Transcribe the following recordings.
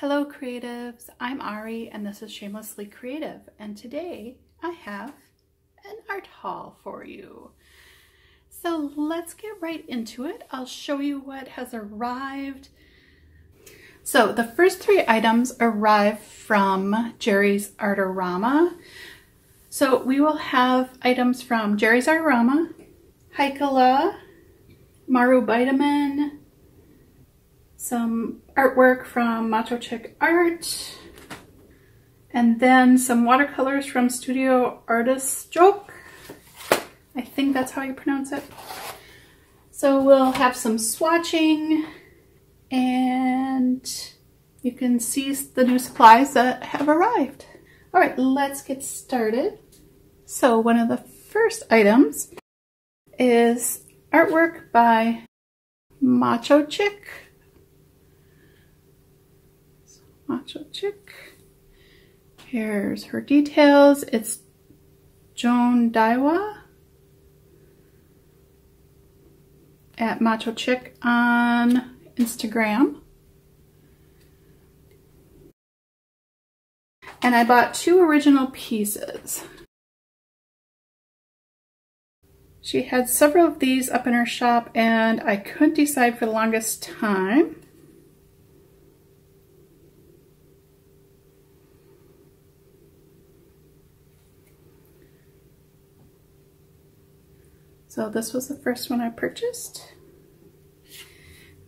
Hello creatives, I'm Ari and this is Shamelessly Creative, and today I have an art haul for you. So let's get right into it. I'll show you what has arrived. So the first three items arrived from Jerry's Artarama. So we will have items from Jerry's Artarama, Heikala, Marubitamin, some artwork from Machochick Art, and then some watercolors from Studio Artisjok. I think that's how you pronounce it. So we'll have some swatching, and you can see the new supplies that have arrived. All right, let's get started. So one of the first items is artwork by Machochick. Here's her details. It's Joan Daiwa at Machochick on Instagram. And I bought two original pieces. She had several of these up in her shop and I couldn't decide for the longest time. So this was the first one I purchased.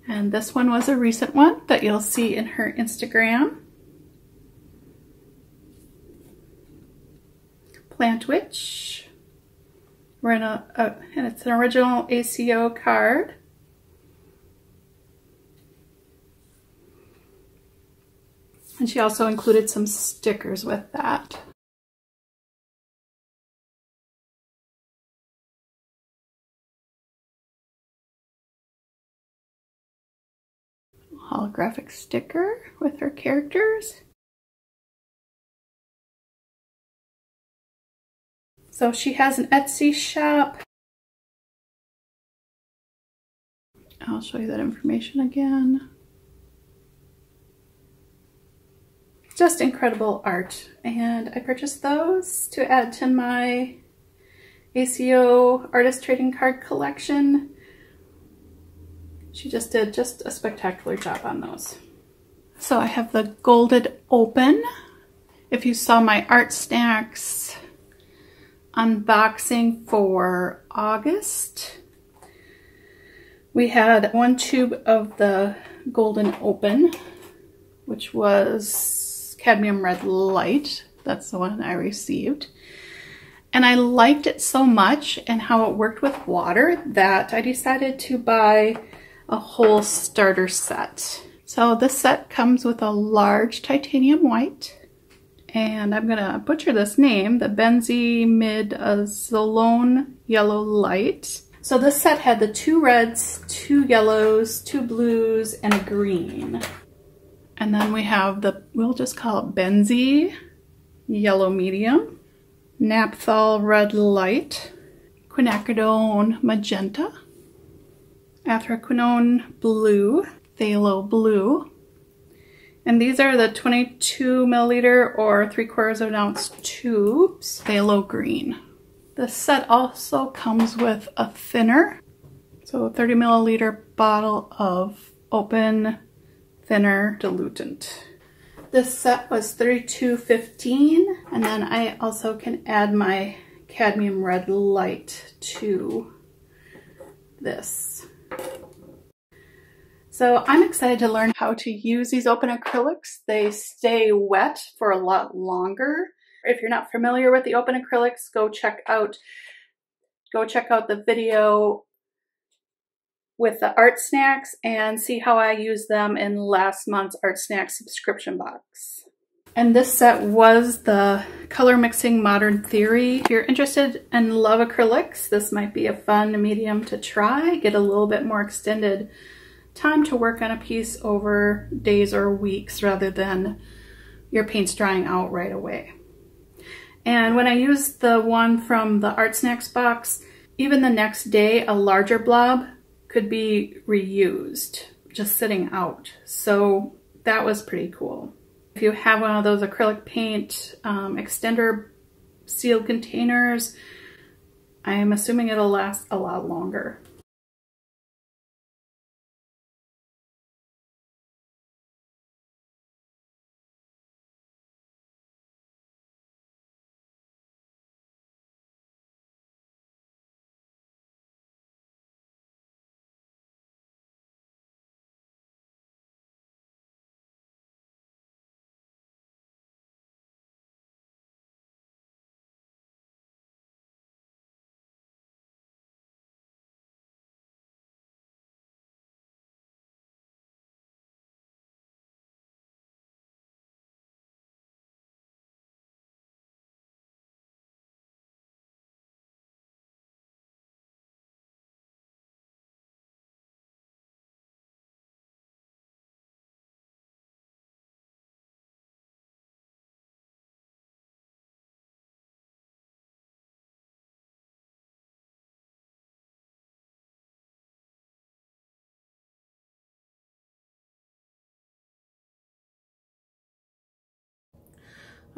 And this one was a recent one that you'll see in her Instagram. Plant Witch. We're in and it's an original ACEO card. And she also included some stickers with that. Holographic sticker with her characters. So she has an Etsy shop. I'll show you that information again. Just incredible art. And I purchased those to add to my ACEO artist trading card collection. She just did a spectacular job on those. So I have the Golden Open. If you saw my Art Snacks unboxing for August, we had one tube of the Golden Open, which was cadmium red light. That's the one I received. And I liked it so much and how it worked with water that I decided to buy a whole starter set. So this set comes with a large titanium white, and I'm gonna butcher this name, the Benzimidazolone Yellow Light. So this set had the two reds, two yellows, two blues, and a green. And then we have the, we'll just call it Benzi Yellow Medium, Naphthol Red Light, Quinacridone Magenta, anthraquinone blue, phthalo blue, and these are the 22 milliliter or 3/4 ounce tubes, phthalo green. The set also comes with a thinner, so a 30 milliliter bottle of open thinner diluent. This set was $32.15, and then I also can add my cadmium red light to this. So I'm excited to learn how to use these open acrylics. They stay wet for a lot longer. If you're not familiar with the open acrylics, go check out the video with the Art Snacks and see how I use them in last month's Art Snacks subscription box. And this set was the Color Mixing Modern Theory. If you're interested and love acrylics, this might be a fun medium to try. Get a little bit more extended time to work on a piece over days or weeks rather than your paint's drying out right away. And when I used the one from the Art Snacks box, even the next day a larger blob could be reused, just sitting out. So that was pretty cool. If you have one of those acrylic paint extender sealed containers, I am assuming it'll last a lot longer.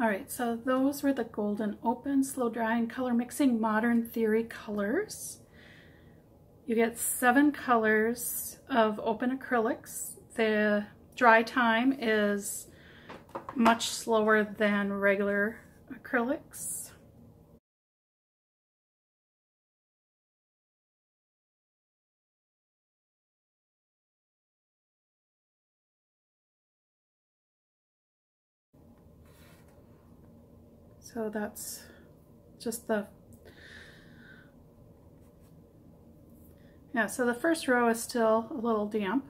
Alright, so those were the Golden Open, Slow Drying, Color Mixing, Modern Theory colors. You get 7 colors of open acrylics. The dry time is much slower than regular acrylics. So that's just the, yeah, so the first row is still a little damp.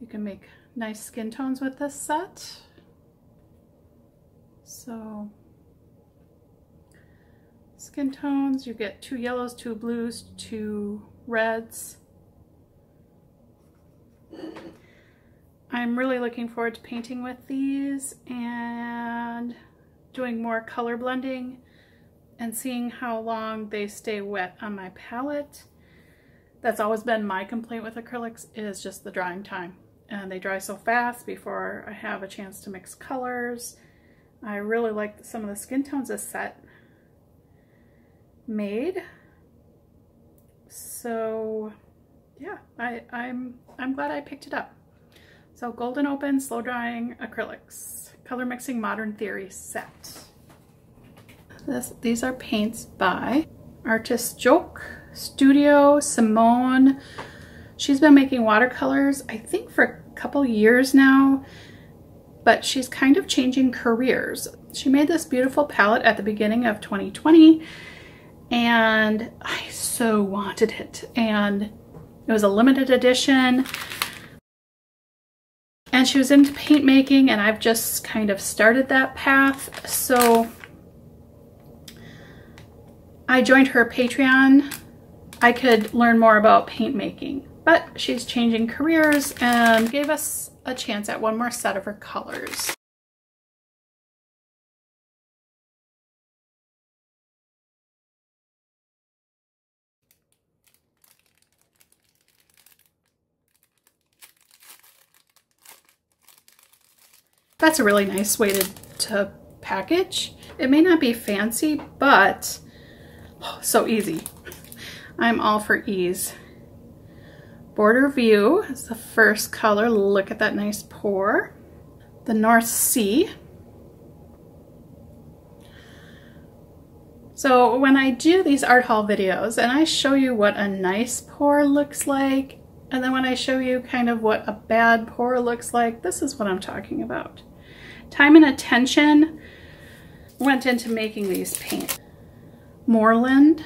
You can make nice skin tones with this set. So skin tones, you get 2 yellows, 2 blues, 2 reds. I'm really looking forward to painting with these and doing more color blending and seeing how long they stay wet on my palette. That's always been my complaint with acrylics, is just the drying time. And they dry so fast before I have a chance to mix colors. I really like some of the skin tones this set made. So yeah, I'm glad I picked it up. So Golden Open, Slow Drying Acrylics, Color Mixing Modern Theory set. These are paints by Artisjok, Studio, Simone. She's been making watercolors, I think, for a couple years now, but she's kind of changing careers. She made this beautiful palette at the beginning of 2020, and I so wanted it. And it was a limited edition. And she was into paint making, and I've just kind of started that path. So I joined her Patreon. I could learn more about paint making, but she's changing careers and gave us a chance at one more set of her colors. That's a really nice way to package. It may not be fancy, but oh, so easy. I'm all for ease. Border View is the first color. Look at that nice pour. The North Sea. So when I do these art haul videos and I show you what a nice pour looks like, and then when I show you kind of what a bad pour looks like, this is what I'm talking about. Time and attention went into making these paints. Moorland,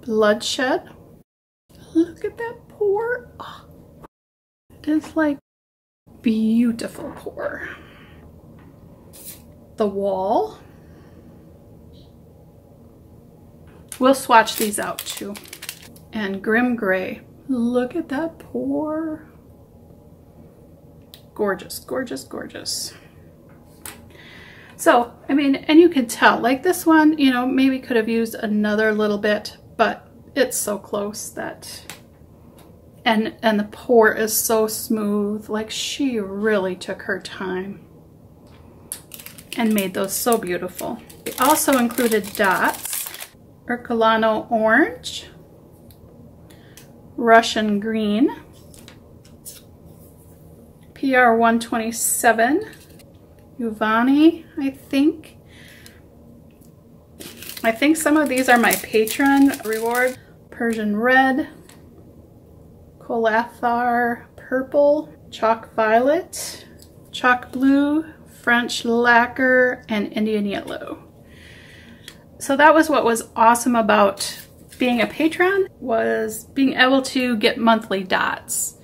Bloodshed. Look at that pour. Oh, it is like beautiful pour. The Wall. We'll swatch these out too. And Grim Gray. Look at that pour. Gorgeous, gorgeous, gorgeous. So, I mean, and you can tell, like this one, you know, maybe could have used another little bit, but It's so close that, and the pour is so smooth. Like, she really took her time and made those so beautiful. We also included dots, Urcolano orange, Russian green, PR127, Yuvani, I think. I think some of these are my patron reward. Persian red, Colathar purple, chalk violet, chalk blue, French lacquer, and Indian yellow. So that was what was awesome about being a patron, was being able to get monthly dots.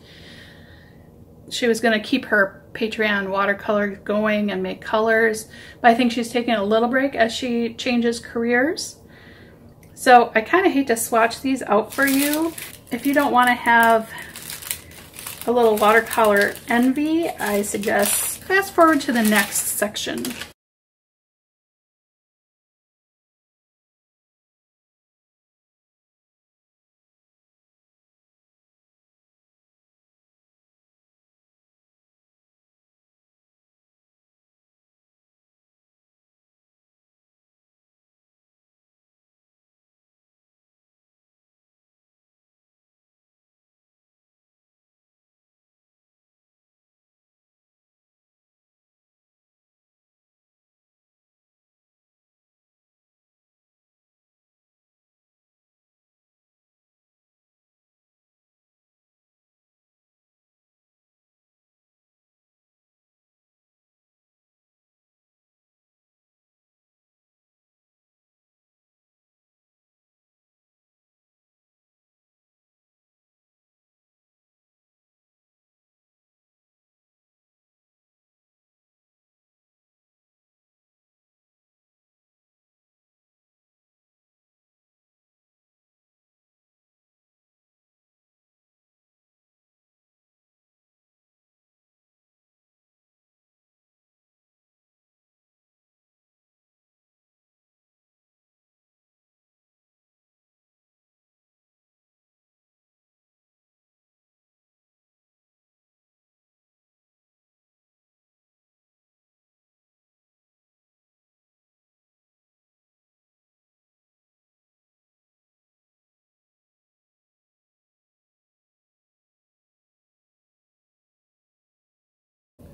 She was going to keep her Patreon watercolor going and make colors, but I think she's taking a little break as she changes careers. So I kind of hate to swatch these out for you. If you don't want to have a little watercolor envy, I suggest fast forward to the next section.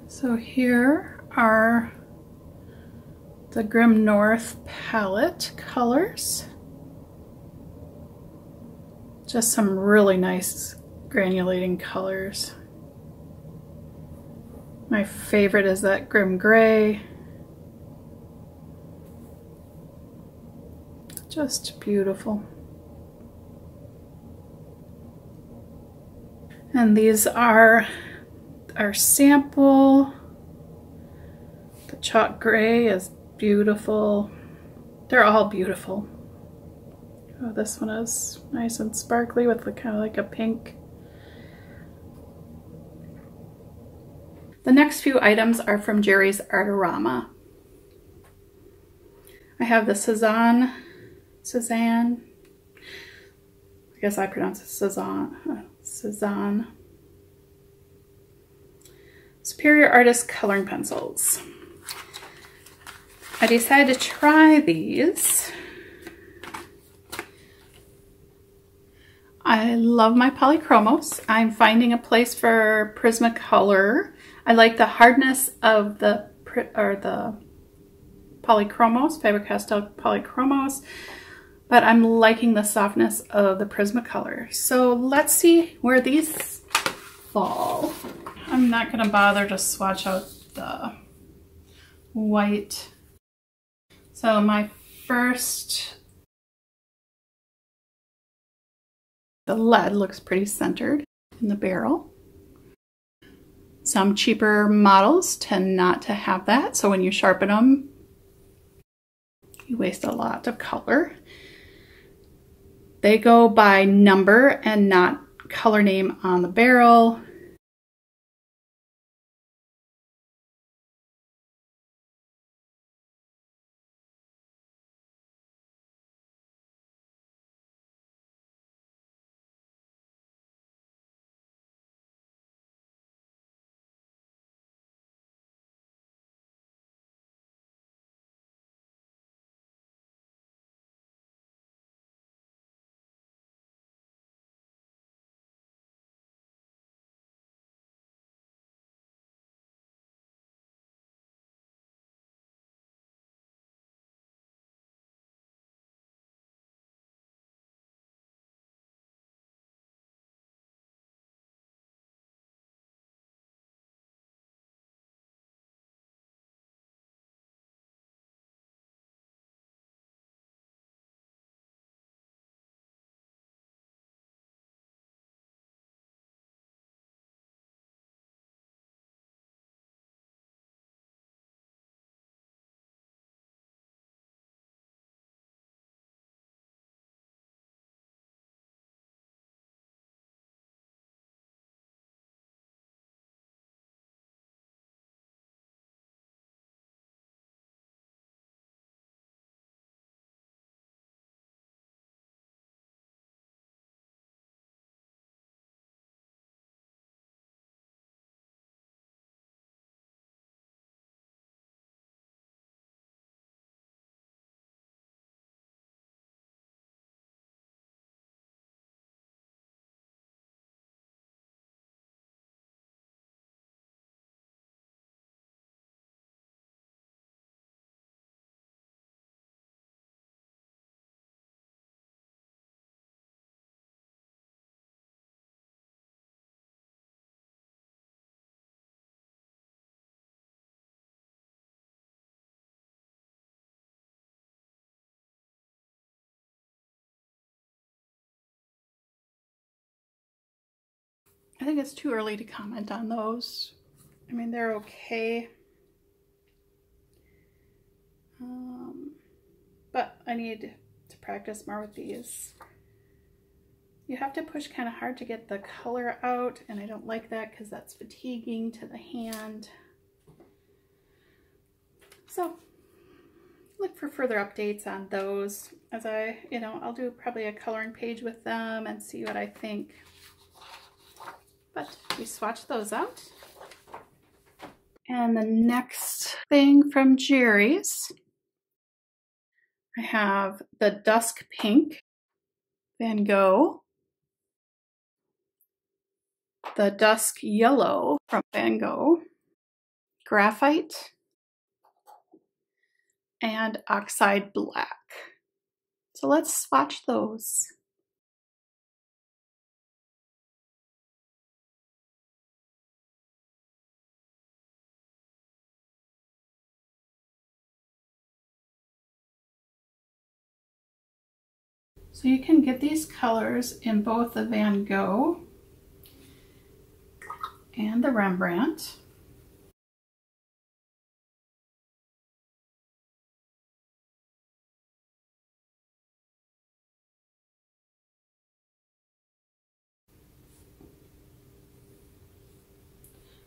So here are the Grim North palette colors. Just some really nice granulating colors. My favorite is that Grim Gray. Just beautiful. And these are our sample. The chalk gray is beautiful. They're all beautiful. Oh, this one is nice and sparkly with the kind of like a pink. The next few items are from Jerry's Artarama. I have the Cezanne. I guess I pronounce it Cezanne. Superior Artist Coloring Pencils. I decided to try these. I love my Polychromos. I'm finding a place for Prismacolor. I like the hardness of the Polychromos, Faber-Castell Polychromos, but I'm liking the softness of the Prismacolor. So let's see where these fall. I'm not going to bother to swatch out the white. So my first, the lead looks pretty centered in the barrel. Some cheaper models tend not to have that, so when you sharpen them, you waste a lot of color. They go by number and not color name on the barrel. I think it's too early to comment on those. I mean, they're okay. But I need to practice more with these. You have to push kind of hard to get the color out, and I don't like that because that's fatiguing to the hand. So look for further updates on those as I, you know, I'll do probably a coloring page with them and see what I think. But we swatched those out. And the next thing from Jerry's, I have the Dusk Pink Van Gogh, the Dusk Yellow from Van Gogh, Graphite, and Oxide Black. So let's swatch those. So you can get these colors in both the Van Gogh and the Rembrandt.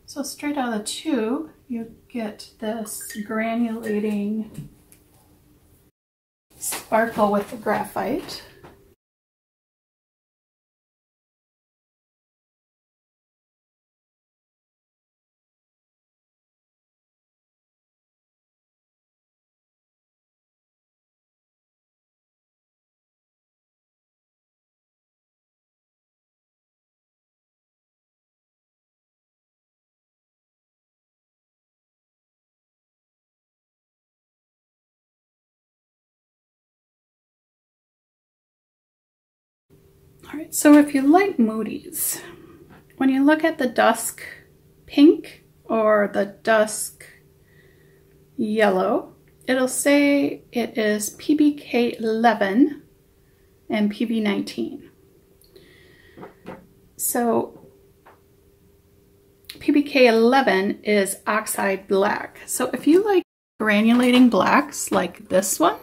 So straight out of the tube, you get this granulating sparkle with the graphite. All right, so if you like Moody's, when you look at the Dusk Pink or the Dusk Yellow, it'll say it is PBK11 and PB19. So PBK11 is Oxide Black. So if you like granulating blacks like this one,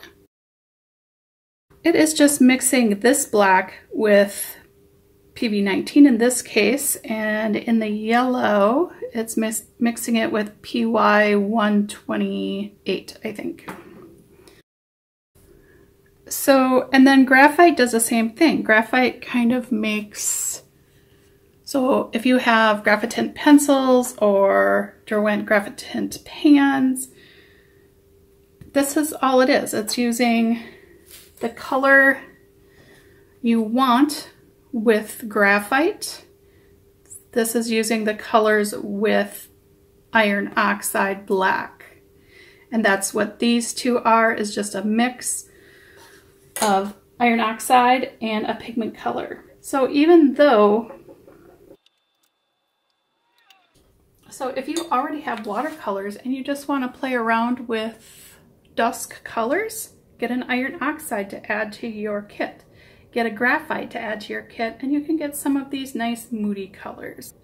it is just mixing this black with PB19 in this case, and in the yellow, it's mixing it with PY128, I think. So, and then graphite does the same thing. Graphite kind of makes, so if you have graphitint pencils or Derwent graphitint pans, this is all it is. It's using the color you want with graphite. This is using the colors with iron oxide black. And that's what these two are, is just a mix of iron oxide and a pigment color. So even though, so if you already have watercolors and you just want to play around with dusk colors, get an iron oxide to add to your kit. Get a graphite to add to your kit, and you can get some of these nice moody colors.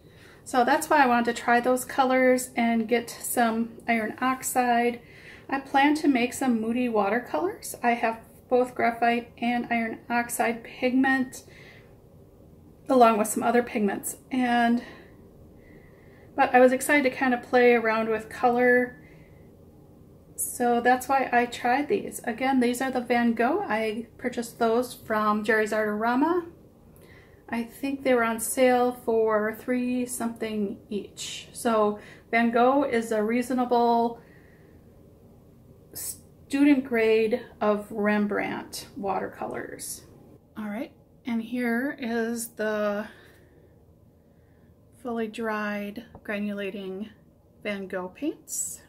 So that's why I wanted to try those colors and get some iron oxide. I plan to make some moody watercolors. I have both graphite and iron oxide pigment, along with some other pigments. But I was excited to kind of play around with color. So that's why I tried these. Again, these are the Van Gogh. I purchased those from Jerry's Artarama. I think they were on sale for $3 something each. So Van Gogh is a reasonable student grade of Rembrandt watercolors. All right, and here is the fully dried granulating Van Gogh paints.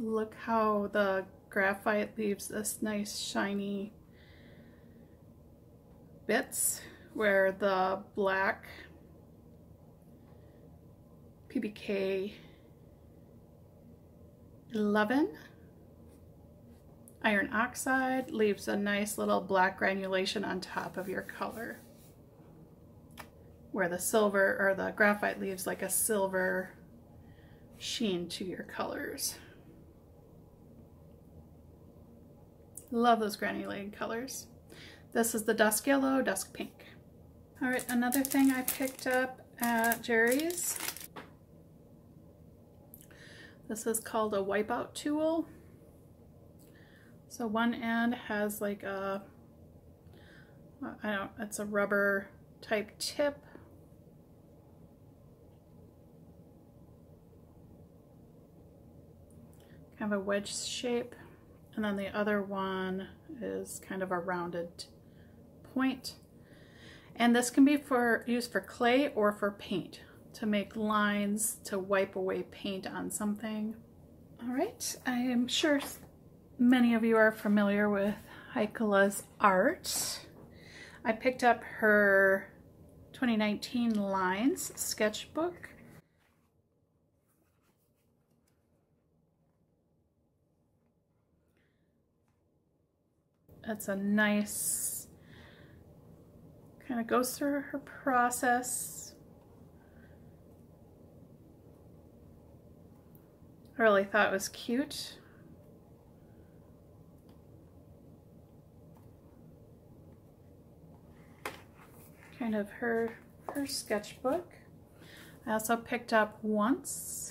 Look how the graphite leaves this nice shiny bits where the black PBK11 iron oxide leaves a nice little black granulation on top of your color. where the silver or the graphite leaves like a silver sheen to your colors. Love those granulated colors. This is the dusk yellow, dusk pink. All right, another thing I picked up at Jerry's. This is called a wipeout tool. So one end has like a, it's a rubber type tip. Kind of a wedge shape. And then the other one is kind of a rounded point. And this can be used for clay or for paint, to make lines, to wipe away paint on something. All right, I am sure many of you are familiar with Heikala's art. I picked up her 2019 Lines sketchbook. It's a nice, kind of goes through her process. I really thought it was cute. Kind of her sketchbook. I also picked up Once.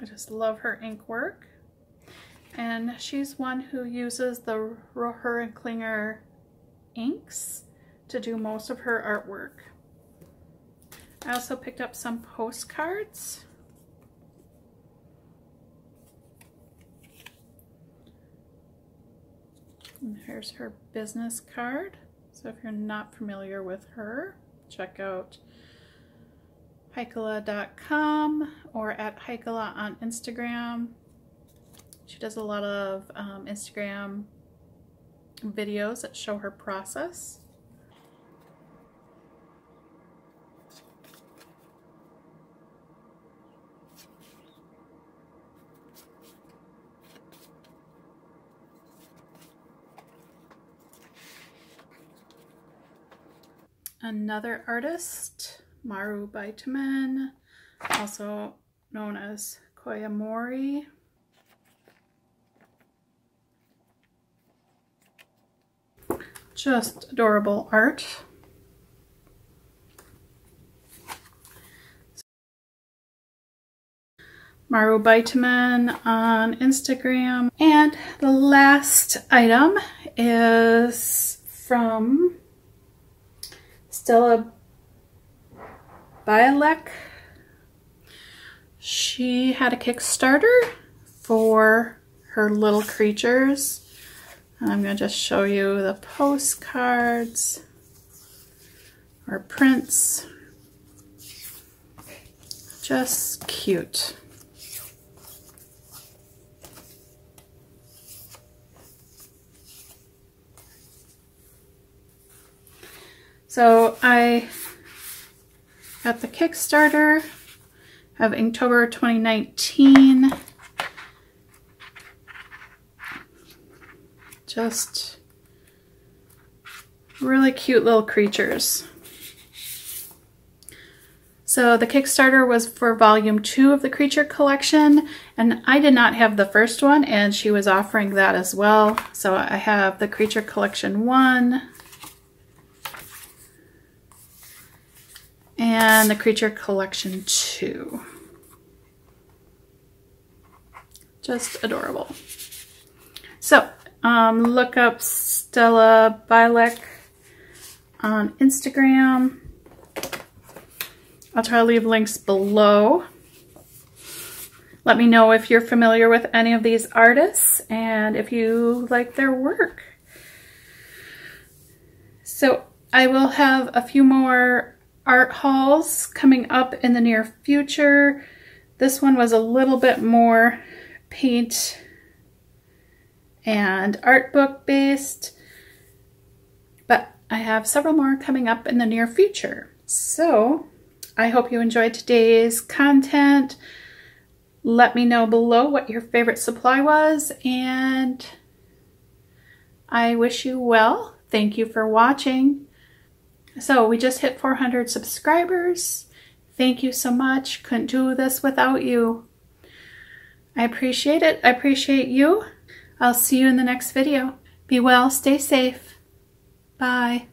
I just love her ink work, and she's one who uses the Rohrer and Klinger inks to do most of her artwork. I also picked up some postcards. And here's her business card. So if you're not familiar with her, check out Heikala.com or at Heikala on Instagram. She does a lot of Instagram videos that show her process. Another artist, Marubitamin, also known as Koyamori. Just adorable art. Marubitamin on Instagram. And the last item is from Stella Bialek. She had a Kickstarter for her little creatures. And I'm going to just show you the postcards or prints. Just cute. So I, at the Kickstarter of Inktober 2019. Just really cute little creatures. So the Kickstarter was for volume 2 of the creature collection, and I did not have the first one, and she was offering that as well. So I have the creature collection 1. And the creature collection 2. Just adorable. So look up Stella Bialek on Instagram. I'll try to leave links below. Let me know if you're familiar with any of these artists and if you like their work. So I will have a few more art hauls coming up in the near future. This one was a little bit more paint and art book based, but I have several more coming up in the near future. So I hope you enjoyed today's content. Let me know below what your favorite supply was, and I wish you well. Thank you for watching. So we just hit 400 subscribers. Thank you so much. Couldn't do this without you. I appreciate it. I appreciate you. I'll see you in the next video. Be well, stay safe. Bye.